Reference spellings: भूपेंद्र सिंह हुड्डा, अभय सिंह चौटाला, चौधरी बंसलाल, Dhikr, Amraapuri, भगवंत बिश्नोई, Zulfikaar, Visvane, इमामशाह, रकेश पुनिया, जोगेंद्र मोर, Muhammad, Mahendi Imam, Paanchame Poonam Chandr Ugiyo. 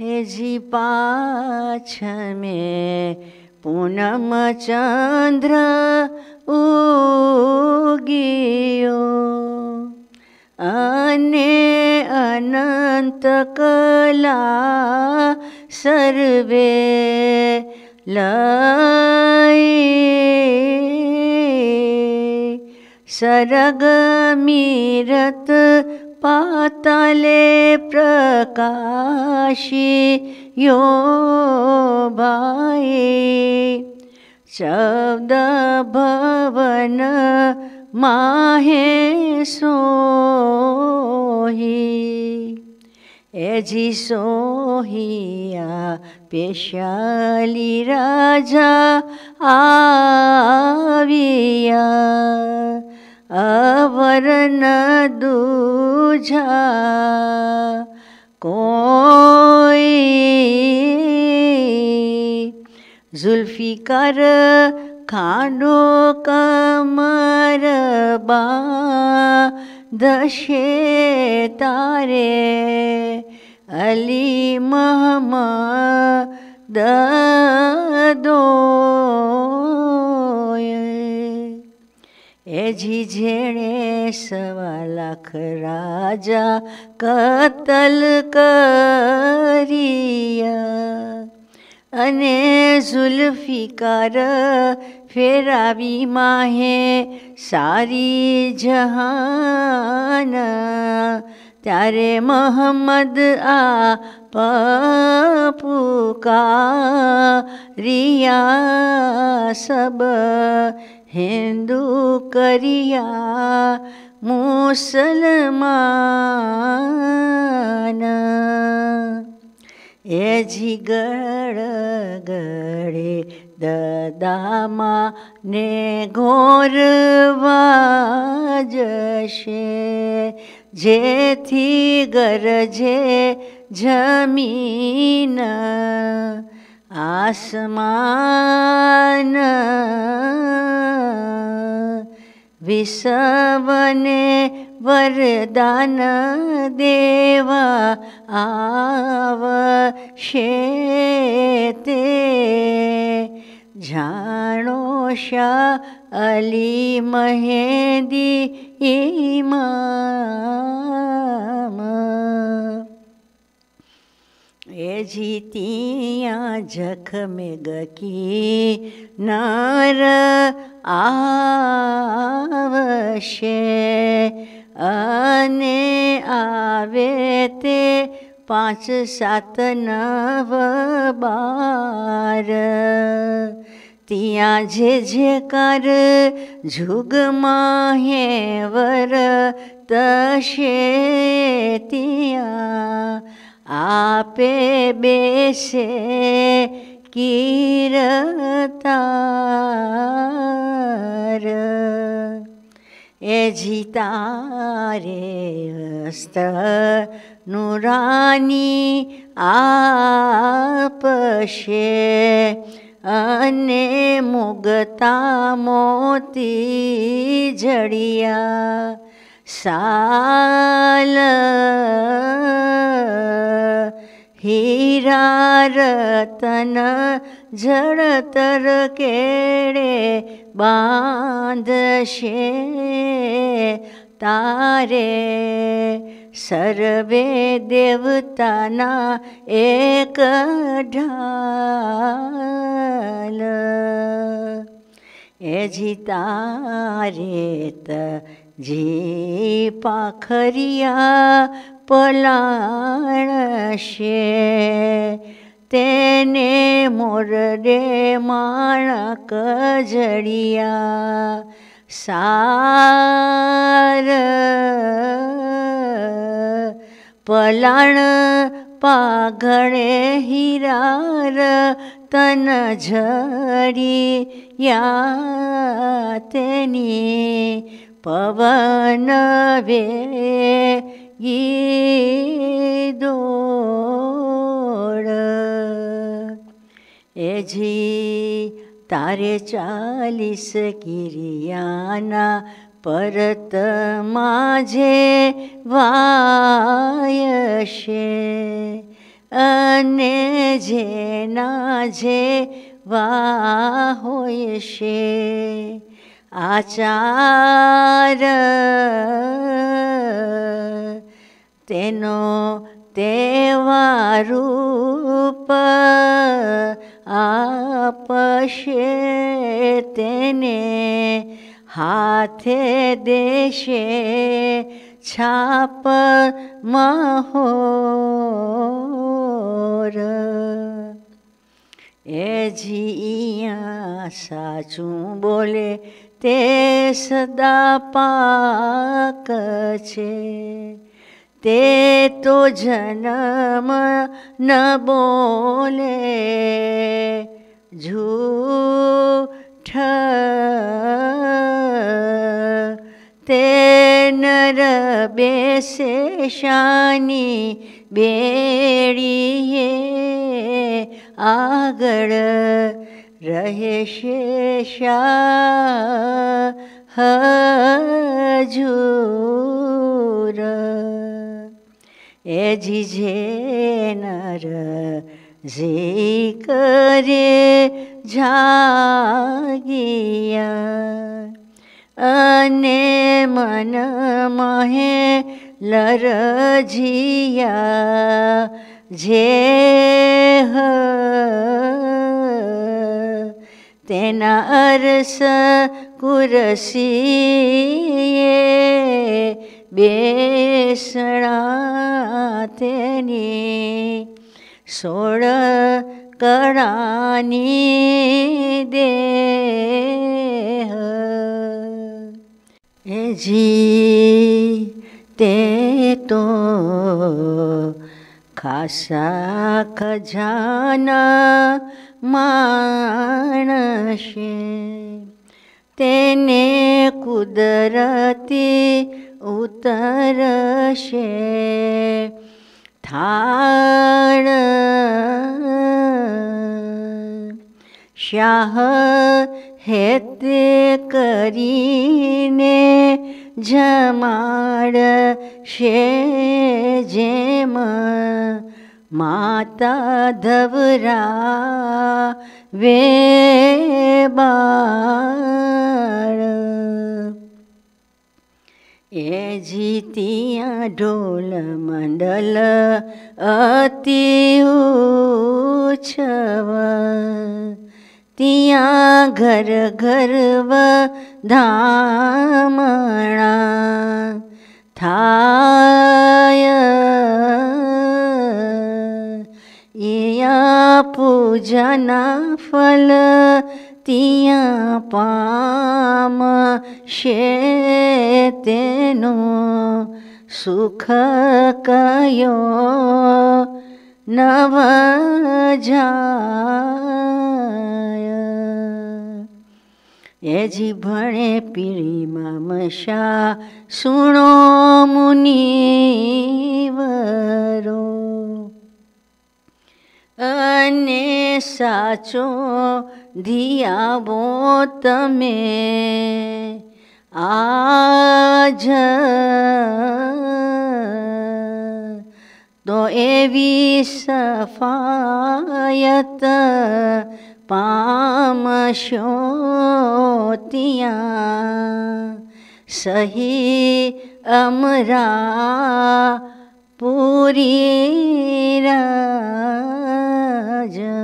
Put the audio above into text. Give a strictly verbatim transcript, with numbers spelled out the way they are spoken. ए जी पांचमे पूनम चंद्र उगियो अने अनंत कला सर्वे लाई सरग मीरत पाताले प्रकाशी यो भाई शब्द भवन माहे सोही एजी सोहिया पेशाली राजा आविया अवरन दूजा कोई जुल्फिकार खानो कमर दशे तारे अली मोहम्मद एजी जेणे सवा लाख राजा कतल करिया अने जुल्फिकार फेरावी माहे सारी जहान त्यारे मोहम्मद आ पुकारिया सब हिंदू करिया मुसलमान ए जी गड़-गड़े ददामा ने घोर वाजशे जेथी गरजे जमीन आसमान विसवने वरदान देवा आवशेते जानो शाह अली महेंदी इमाम ए जीतिया जख में गकी नार आवशे अने आवे ते पाँच सात नव बार तिया जे जे कर झुग माहे वर तशे तिया आपे बेसे कीरतार ए जीतारे अस्त नूरानी आपशे अने मुगता मोती जड़िया साल हीरा रतन जड़तर केड़े बांधशे तारे सर्वे देवताना एक ढाल ए जी तारे त जी पाखरिया पलाणशे तेने मोरडे माणक जड़िया सार पलाण पाघड़े हीरार तन झड़िया तेनी पवन वेगी दौड़ ए जी तारे चालीस किरियाना परत माझे वायशे અને જે ના જે વા હોય છે આચાર તેનો તેવા રૂપ આપશે તેને હાથે દેશે છાપ મહોર એ જીયા સાચું બોલે તે સદા પાક છે તે તો જન્મ ન બોલે झूठ ते नर बेसे शानी बेड़िए आगड़ रहे शेषा हजूर ए जिझे नर जिकरे जागिया अने मन महे लरजिया जे ह तेना अरस कुरसीए बेसणा तेनी सोड़ करानी दे ए जी ते तो खासा खजाना मानशे तेने कुदरती उतरशे थाण शाह हेत करीने जमाड़ शे जेम माता धवरा वे बाड़ ए जीतिया ढोल मंडल अति उछव तिया घर घर व धामणा थाय इया पूजना फल तिया पाम शे तेनो सुख कयो नव जाय ए जी भणे पीर इमामशाह सुनो मुनिवरो अने साचो धियावो तमे आज तो एवी सफायत पामशो तिया सही अमरा पूरी राज